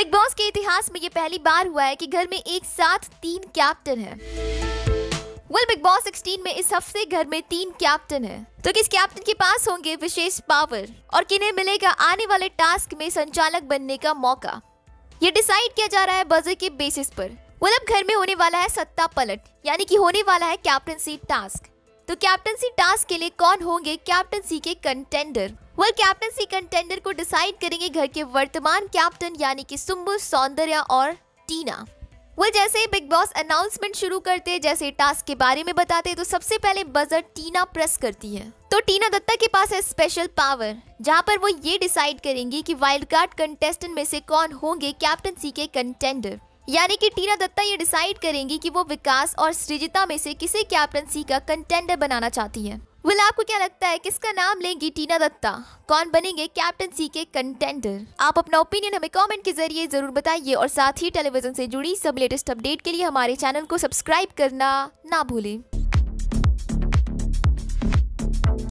Big boss के इतिहास में ये पहली बार हुआ है कि घर में एक साथ 3 कैप्टन हैं। बिग बॉस 16 में इस हफ्ते घर में 3 कैप्टन हैं। तो किस कैप्टन के पास होंगे विशेष पावर और किन्हें मिलेगा आने वाले टास्क में संचालक बनने का मौका, ये डिसाइड किया जा रहा है बजर के बेसिस पर। मतलब घर में होने वाला है सत्ता पलट, यानी कि होने वाला है कैप्टनसी टास्क। तो कैप्टनसी टास्क के लिए कौन होंगे कैप्टनसी के कंटेंडर? वह कैप्टनसी कंटेंडर को डिसाइड करेंगे घर के वर्तमान कैप्टन यानी कि सुंबुल, सौंदर्या और टीना। वह जैसे ही बिग बॉस अनाउंसमेंट शुरू करते, जैसे टास्क के बारे में बताते, तो सबसे पहले बजर टीना प्रेस करती है। तो टीना दत्ता के पास है स्पेशल पावर, जहाँ पर वो ये डिसाइड करेंगी कि वाइल्ड कार्ड कंटेस्टेंट में से कौन होंगे कैप्टनसी के कंटेंडर। यानी कि टीना दत्ता ये डिसाइड करेंगी कि वो विकास और सृजिता में से किसे कैप्टनसी का कंटेंडर बनाना चाहती है। विल, आपको क्या लगता है किसका नाम लेंगी टीना दत्ता, कौन बनेंगे कैप्टनसी के कंटेंडर? आप अपना ओपिनियन हमें कमेंट के जरिए जरूर बताइए और साथ ही टेलीविजन से जुड़ी सब लेटेस्ट अपडेट के लिए हमारे चैनल को सब्सक्राइब करना ना भूलें।